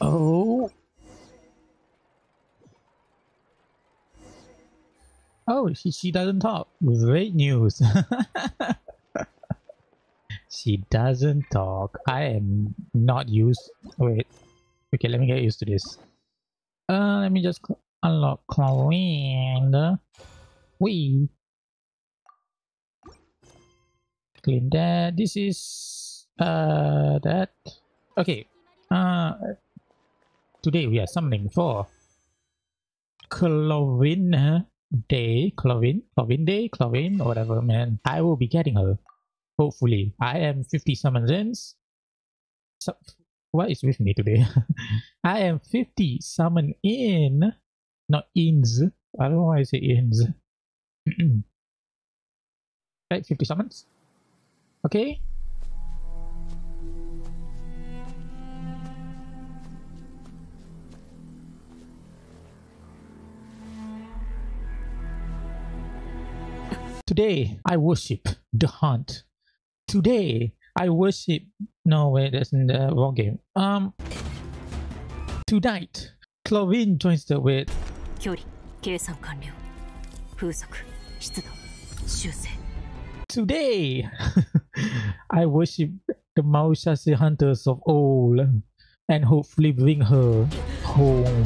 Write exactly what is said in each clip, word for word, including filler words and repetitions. Oh. Oh, she, she doesn't talk. Great news. She doesn't talk. I am not used. Wait. Okay, let me get used to this. Uh, let me just cl unlock Clorinde. We clean that. This is uh that. Okay. Uh, today we are summoning for Clorinde Day. Clorinde, Clorinde Day, Clorinde, whatever. Man, I will be getting her. Hopefully, I am fifty summons in. So, what is with me today? I am fifty summon in, not ins. I don't know why I say ins. Right, fifty summons. Okay. Today, I worship the hunt. Today, I worship... No, wait, that's in the wrong game. Um... Tonight, Clorinde joins the... Wait. Today, I worship the Maushashi hunters of old and hopefully bring her home.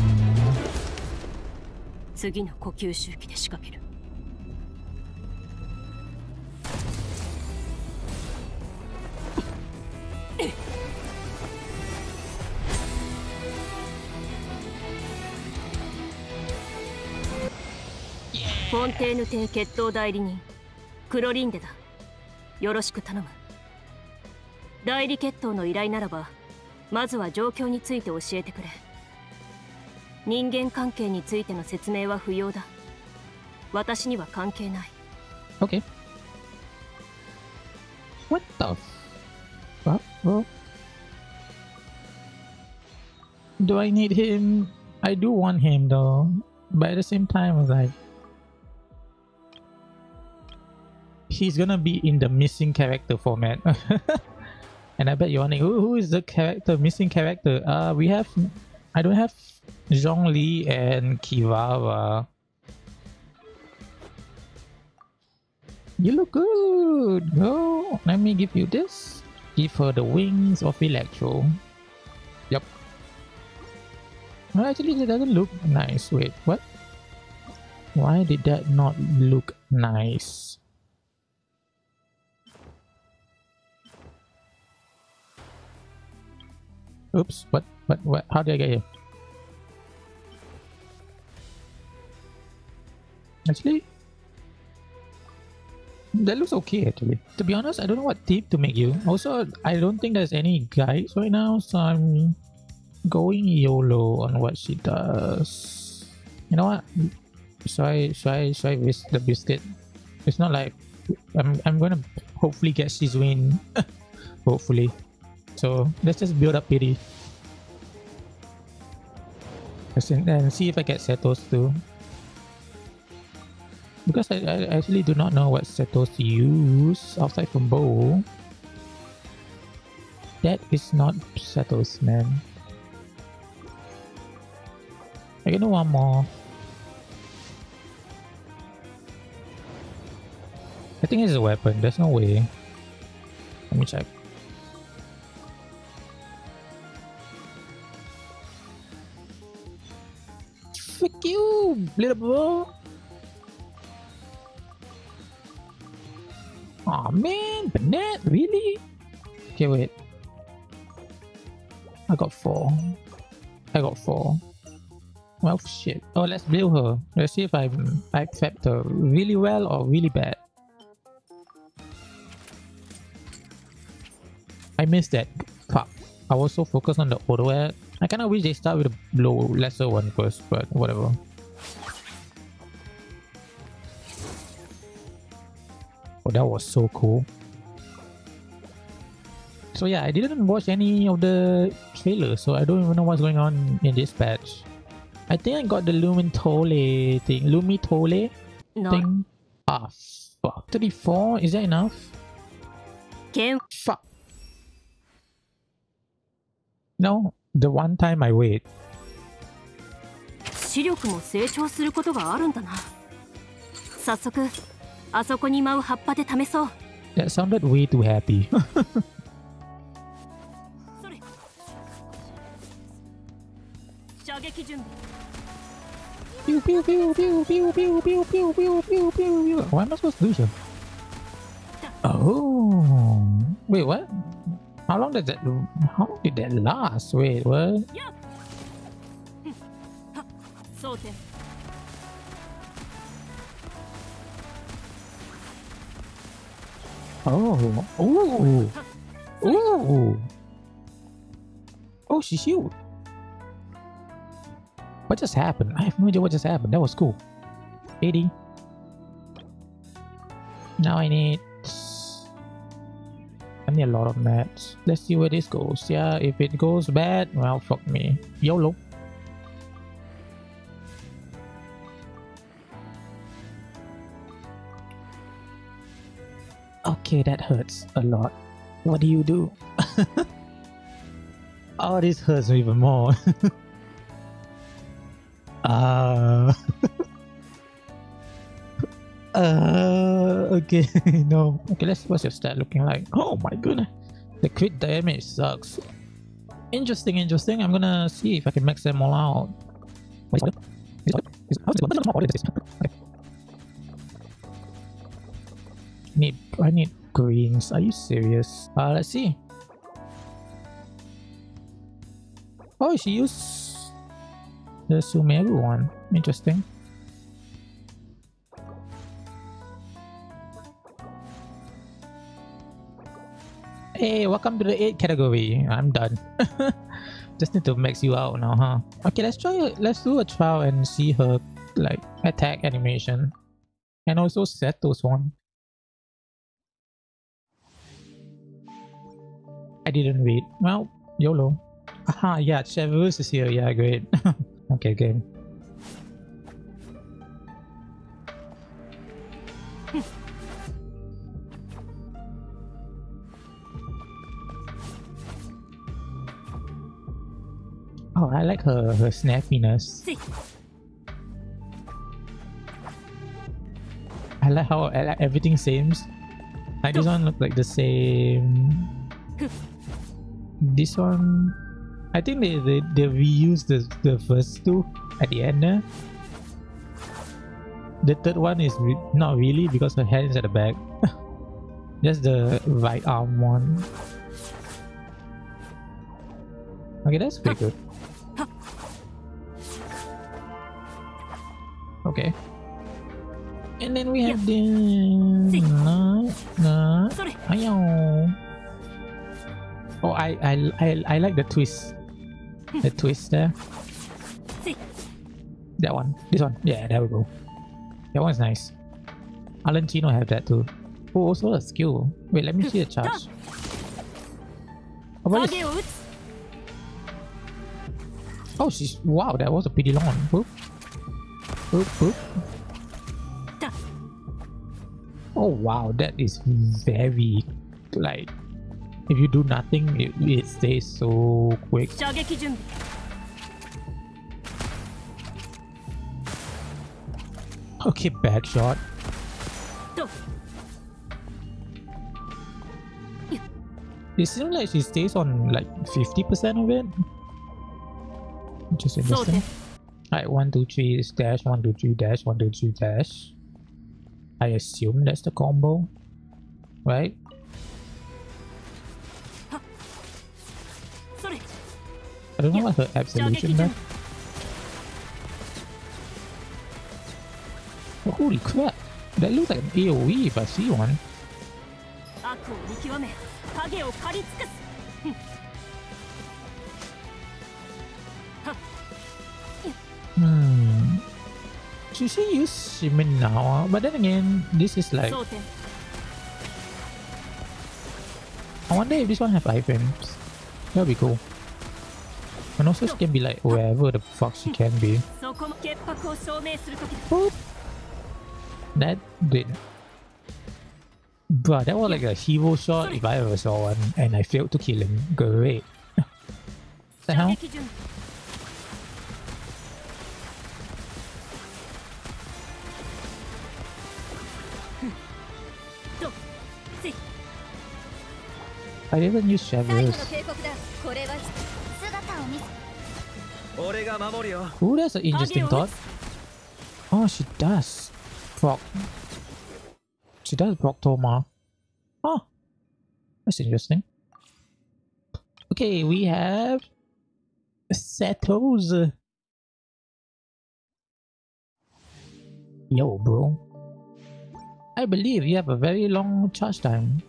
Fontaine Day Ketto Clorinde da. Yoroshiku tanomu. Dairi Ketto no irai naraba, mazu wa joukyou ni tsuite oshiete kure. Ningen kankei ni tsuite no setsumei wa fuyou da. Watashi ni wa kankei nai. Okay. What the fuck? Well, do I need him? I do want him though, but at the same time I was like, he's gonna be in the missing character format. And I bet you're wondering, who, who is the character, missing character? Uh, we have, I don't have Zhongli and Kiwara. You look good, girl. Let me give you this. Give her the wings of Electro. Yep. No, actually, that doesn't look nice. Wait, what? Why did that not look nice? Oops, what, what, what, how did I get here? Actually, that looks okay actually. To be honest, I don't know what tip to make you. Also, I don't think there's any guides right now, so I'm going YOLO on what she does. You know what? Should I, should I, should I risk the biscuit? It's not like, I'm, I'm gonna hopefully get Shizuin. Hopefully. So let's just build up pity and see if I get Sethos too, because I, I actually do not know what Sethos use outside from bow. That is not Sethos, man. I can do one more. I think it's a weapon. There's no way. Let me check. You little bro. Aw, man, Banette, really? Okay, wait. I got four. I got four. Well, shit. Oh, let's build her. Let's see if I I prepped her really well or really bad. I missed that. Fuck. I was so focused on the auto ad. I kinda wish they start with a low, lesser one first, but whatever. Oh, that was so cool. So yeah, I didn't watch any of the trailers, so I don't even know what's going on in this patch. I think I got the Lumitole thing. Lumitole no. thing. Ah, fuck. thirty-four, is that enough? Game. Fuck. No. the one time I wait. That sounded way too happy. Pew, pew, pew, pew, pew, pew, pew, pew, pew, pew, pew. Why am I supposed to do so? Oh, wait, what? How long did that? How long did that last? Wait, what? Oh, oh, oh, oh! She healed. What just happened? I have no idea what just happened. That was cool. eighty. Now I need. I need a lot of mats. Let's see where this goes. Yeah, if it goes bad, well, fuck me. YOLO. Okay, that hurts a lot. What do you do? Oh, this hurts even more. Uh... uh... Okay, no. Okay, let's see what's your stat looking like. Oh my goodness. The crit damage sucks. Interesting, interesting. I'm gonna see if I can max them all out. Need, I need greens. Are you serious? Uh, let's see. Oh, she used... the Sumeru one. Interesting. Hey, welcome to the eight category. I'm done. Just need to max you out now, huh? Okay, let's try. Let's do a trial and see her like attack animation, and also Sethos one. I didn't read. Well, YOLO. Aha, yeah, Cheverus is here. Yeah, great. Okay, game. Oh, I like her, her snappiness. I like how I like everything seems. Like this one looks like the same. This one... I think they, they, they reused the, the first two at the end. Eh? The third one is re not really because her head is at the back. Just the right arm one. Okay, that's pretty good. Okay. And then we have the... No, no. Oh, I, I, I, I like the twist. The twist there. That one. This one. Yeah, there we go. That one's nice. Alan Chino have that too. Oh, also a skill. Wait, let me see the charge. Oh, oh she's... Wow, that was a pretty long one. Boop. Boop, boop. Oh, wow. That is very... Like... If you do nothing, it, it stays so quick. Okay, bad shot. It seems like she stays on like fifty percent of it. Just interesting. Alright, one two three dash, one two three dash, one two three dash. I assume that's the combo. Right? I don't know what her absolution is. Oh, holy crap! That looks like an AoE if I see one. Hmm. Should she use Shimin now? But then again, this is like... I wonder if this one has iframes. That'll be cool. And also she can be like wherever the fuck she can be. Boop. That did... Bruh, that was like a hero shot if I ever saw one and I failed to kill him. Great. the hell? I didn't use Chevrus. Ooh, that's an interesting thought. Oh, she does proc. She does proc Toma. Oh, that's interesting. Okay, we have Sethos. Yo, bro. I believe you have a very long charge time.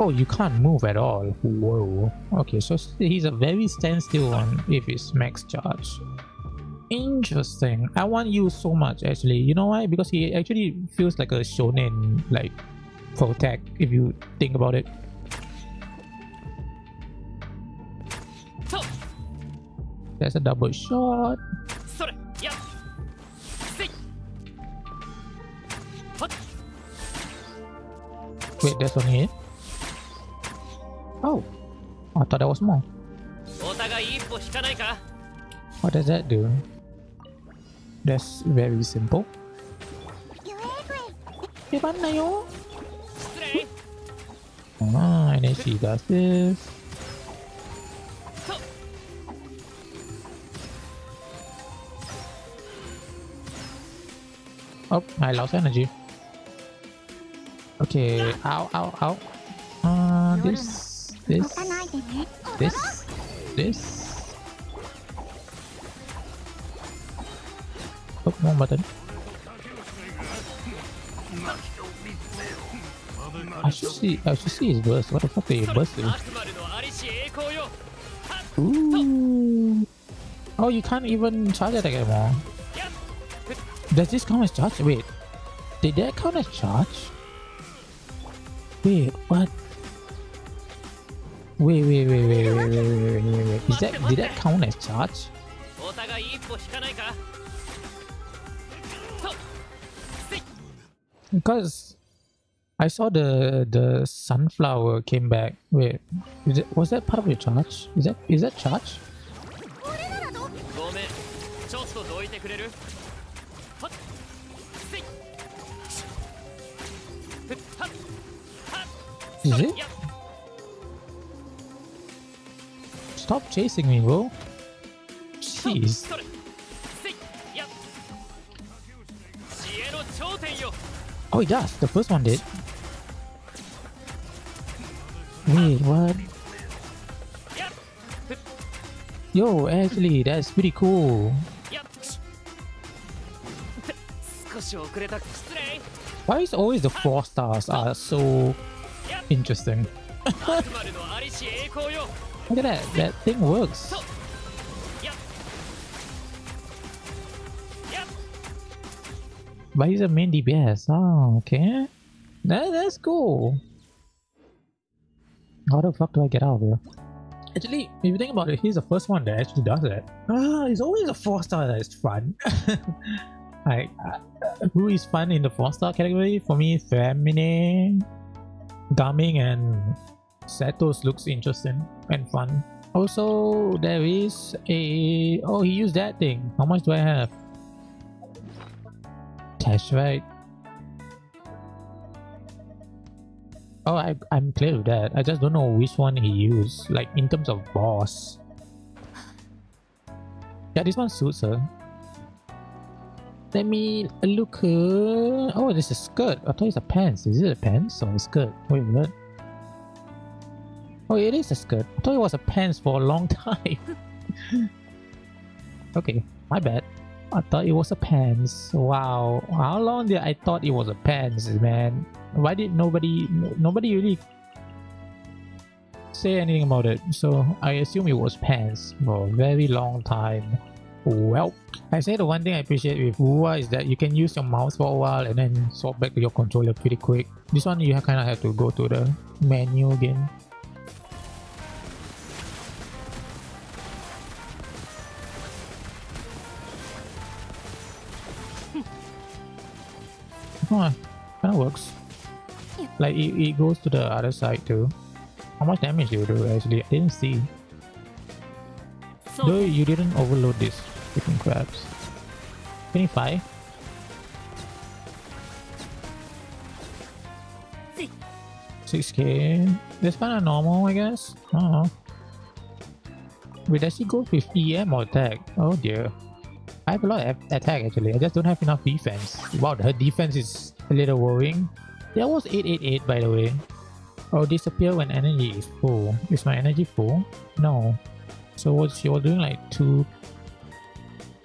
Oh, you can't move at all. Whoa. Okay, so he's a very standstill one if it's max charge. Interesting. I want you so much actually. You know why? Because he actually feels like a shonen, like, protect if you think about it. That's a double shot. Wait, that's one here. Oh, I thought that was more. What does that do? That's very simple. Ah, and then she does this. Oh, I lost energy. Okay, ow, ow, ow. Uh, this. This, this, this. Oh, wrong button. I should see, I should see his burst. What the fuck are you bursting? Ooh. Oh, you can't even charge it anymore. Does this count as charge? Wait. Did that count as charge? Wait, what? Wait, wait, wait, wait, wait, wait, wait, wait, wait, is that, did that count as charge? Because I saw the the sunflower came back. Wait, is it, was that part of your charge? Is that is that charge? Is it? Stop chasing me, bro. Jeez. Oh, he does. The first one did. Wait, what? Yo, actually, that's pretty cool. Why is always the four stars are so interesting? Look at that, that thing works. But he's a main D P S. Oh, okay. That, that's cool. How the fuck do I get out of here? Actually, if you think about it, he's the first one that actually does that. Ah, it's always a four star that is fun. Like, uh, who is fun in the four star category? For me, Femine, Gaming, and Sethos looks interesting and fun. Also, there is a... Oh, he used that thing. How much do I have? Cash, right? Oh, I, I'm clear with that. I just don't know which one he used. Like, in terms of boss. Yeah, this one suits her. Let me look... Uh, oh, this is a skirt. I thought it's a pants. Is it a pants or a skirt? Wait a minute. Oh, it is a skirt. I thought it was a pants for a long time. Okay, my bad. I thought it was a pants. Wow, how long did I thought it was a pants, man? Why did nobody, nobody really say anything about it? So I assume it was pants for a very long time. Well, I say the one thing I appreciate with Wuwa is that you can use your mouse for a while and then swap back to your controller pretty quick. This one you kind of have to go to the menu again. Come on, that works. Like it, it goes to the other side too. How much damage do you do actually? I didn't see. So though you didn't overload this freaking crabs. twenty-five. six K. That's kind of normal, I guess. I don't know. Wait, does he go with E M or attack? Oh dear. I have a lot of attack actually. I just don't have enough defense. Wow, her defense is a little worrying. There was eight eight eight by the way. Oh, disappear when energy is full. Is my energy full? No. So what she was doing like two...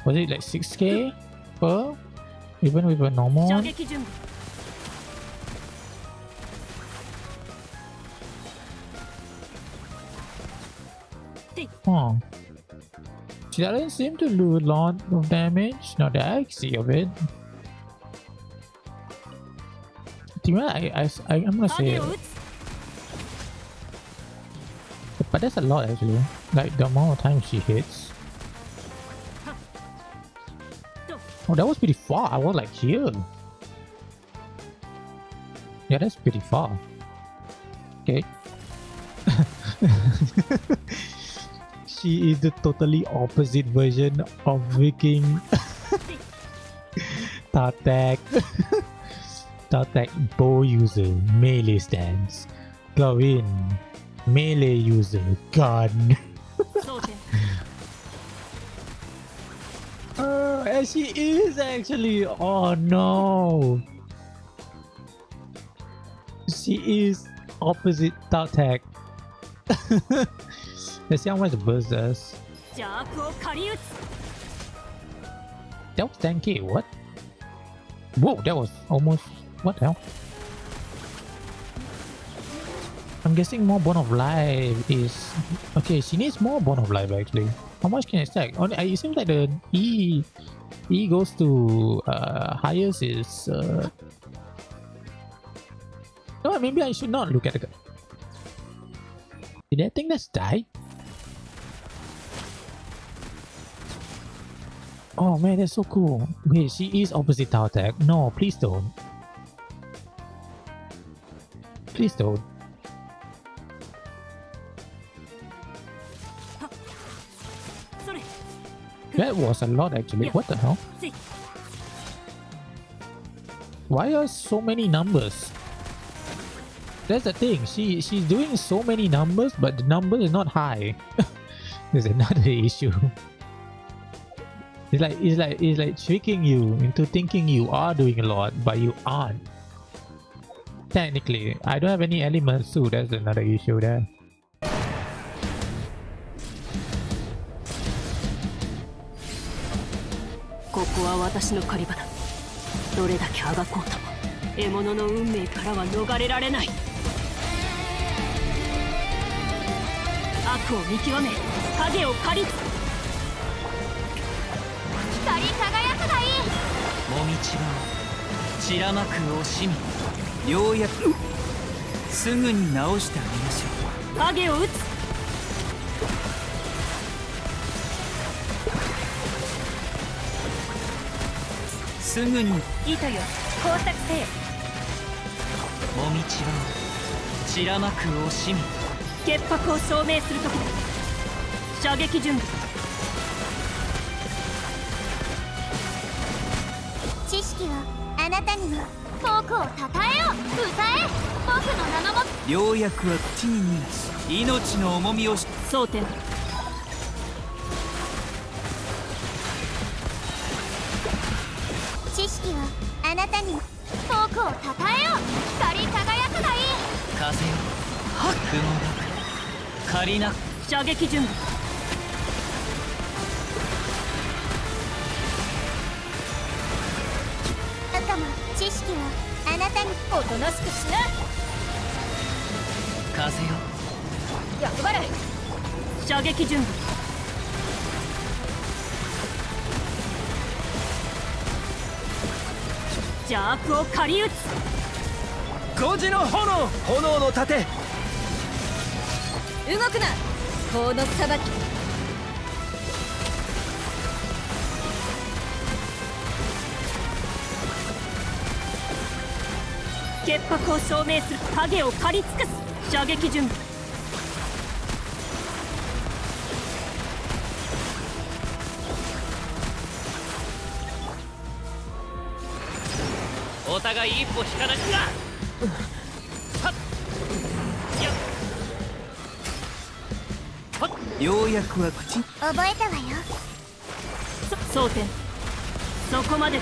Was it like six K per? Even with a normal one? Huh. She doesn't seem to do a lot of damage, not that I see of it. I, I, I, I'm gonna say it. But that's a lot actually, like the amount of time she hits. Oh, that was pretty far, I was like here. Yeah, that's pretty far. Okay. She is the totally opposite version of Viking. Tartag. Tartag bow user, melee stance. Clorinde, melee user, gun. uh, and she is actually, oh no. She is opposite Tartag. Let's see how much the burst does. That was ten K, what? Whoa, that was almost... What the hell? I'm guessing more Bone of Life is... Okay, she needs more Bone of Life actually. How much can I stack? Oh, it seems like the E... E goes to... Uh, highest is... Uh... No, maybe I should not look at the... Did that thing just die? Oh man, that's so cool. Wait, she is opposite Tartag. No, please don't. Please don't. That was a lot actually. What the hell? Why are so many numbers? That's the thing. She she's doing so many numbers, but the number is not high. There's another issue. It's like it's like it's like tricking you into thinking you are doing a lot, but you aren't. Technically, I don't have any elements too. That's another issue there. Italy. あなたにも僕を称えよう歌え僕の名のもようやくは口に逃がし命の重みを蒼天知識はあなたに僕を称えよう光り輝くがいい風よ雲だ仮な射撃準備 動くな。 Tartag 潔白を証明する影を狩り尽くす射撃準備。 お互い一歩引かなくな。ようやくは口。覚えたわよ。そうて。そこまで。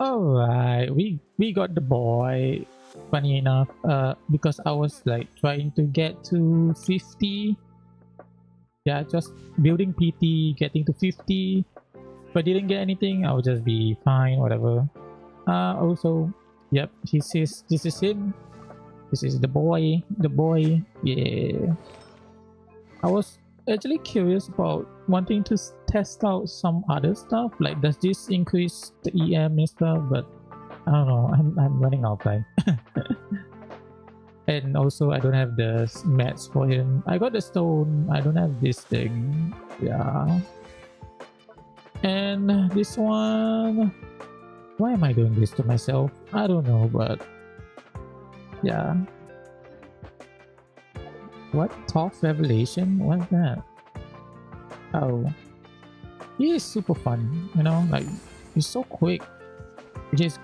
All right, we we got the boy. Funny enough, uh, because I was like trying to get to fifty. Yeah, just building P T, getting to fifty. If I didn't get anything, I would just be fine, whatever. Uh, also, yep, this is, this is him. This is the boy, the boy, yeah. I was actually curious about wanting to test out some other stuff. Like, does this increase the E M and stuff? But I don't know, I'm, I'm running out of time. And also, I don't have the mats for him. I got the stone. I don't have this thing. Yeah. And this one... Why am I doing this to myself? I don't know, but... Yeah. What? Tough Revelation? What's that? Oh. He is super fun, you know? Like, he's so quick. Which is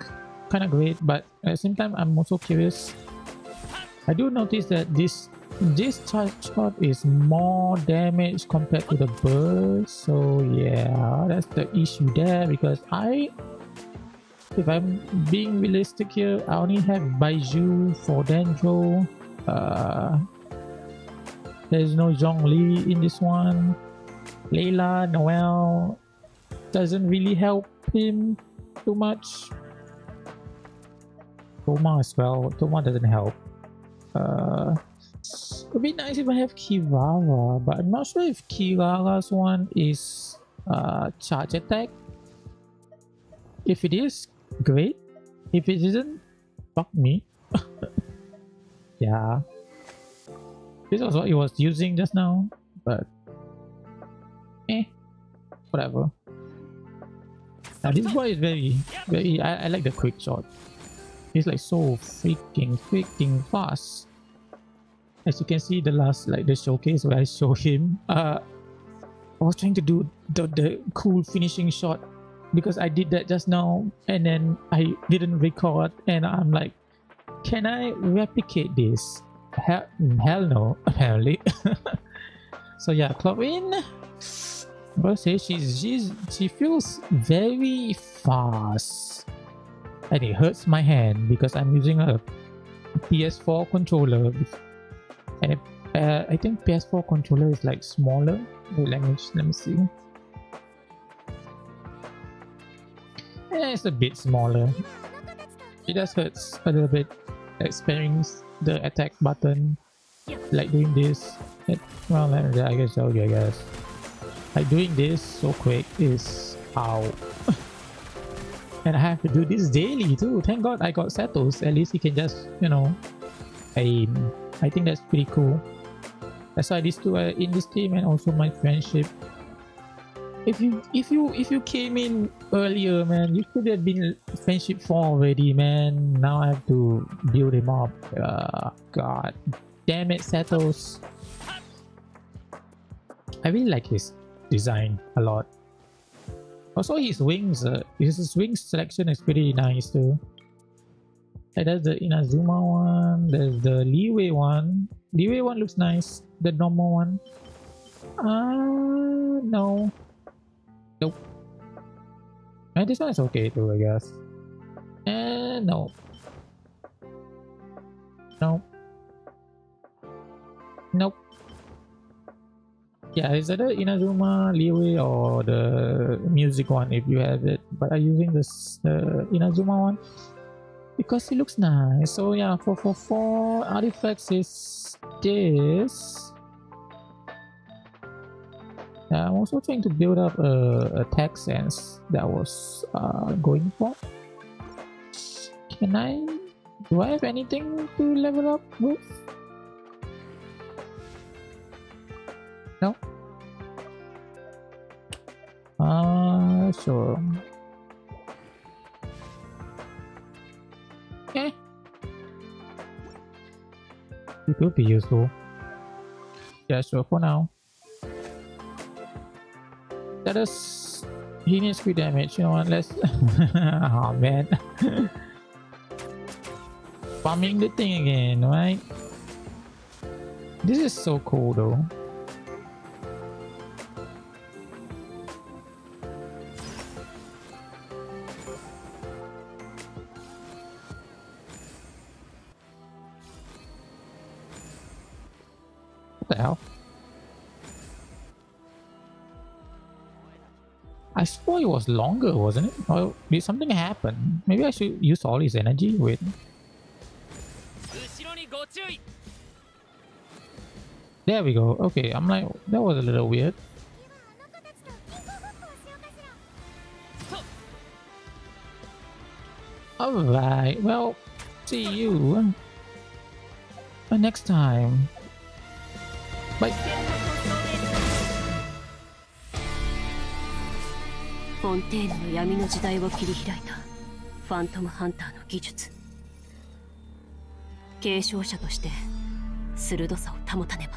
kind of great, but at the same time, I'm also curious. I do notice that this this charge shot is more damage compared to the burst, so yeah, that's the issue there. Because I, if I'm being realistic here, I only have Baizhu for Dendro. Uh, there's no Zhongli in this one. Layla, Noel doesn't really help him too much. Toma as well. Toma doesn't help. Uh, it would be nice if I have Kiwara, but I'm not sure if Kirara's one is uh, charge attack. If it is, great. If it isn't, fuck me. Yeah. This was what he was using just now, but eh, whatever. Now this boy is very, very, I, I like the quick shot. It's like so freaking freaking fast. As you can see, the last like the showcase where I show him, uh, I was trying to do the, the cool finishing shot because I did that just now, and then I didn't record, and I'm like, can I replicate this? Hell, hell no, apparently. So yeah, Clorinde, I say she's she's she feels very fast. And it hurts my hand because I'm using a P S four controller, and it, uh, I think P S four controller is like smaller. Wait, let me let me see. Yeah, it's a bit smaller. It just hurts a little bit. Like sparing the attack button, like doing this. It, well, I guess I'll okay, I guess. Like doing this so quick is ow. And I have to do this daily too. Thank God I got Sethos. At least he can just, you know, aim. I think that's pretty cool. That's why these two are in this team, and also my friendship. If you, if you, if you came in earlier, man, you could have been friendship four already, man. Now I have to build him up. Uh, God, damn it, Sethos. I really like his design a lot. Also, his wings, uh, his wing selection is pretty nice too. Like that's the Inazuma one, there's the Liwei one. Liwei one looks nice, the normal one. Uh, no. Nope. And this one is okay too, I guess. And no. Nope. Nope. Yeah, it's either Inazuma, Liwei, or the music one if you have it. But I'm using this uh, Inazuma one because it looks nice. So yeah, four four four artifacts is this. Yeah, I'm also trying to build up a, a tech sense that I was uh, going for. Can I? Do I have anything to level up with? No. Uh, so... Okay. It would be useful. Yeah, sure, for now. That is... He needs three damage, you know what, let's... oh man. Farming the thing again, right? This is so cool though. What the hell? I swore it was longer, wasn't it? Or did something happen? Maybe I should use all his energy? Wait. There we go. Okay, I'm like, that was a little weird. Alright, well, see you next time. Bye. Fontaine の闇の時代を切り開いたファントムハンターの技術。継承者として鋭さを保たねば。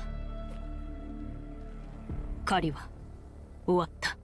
狩りは終わった。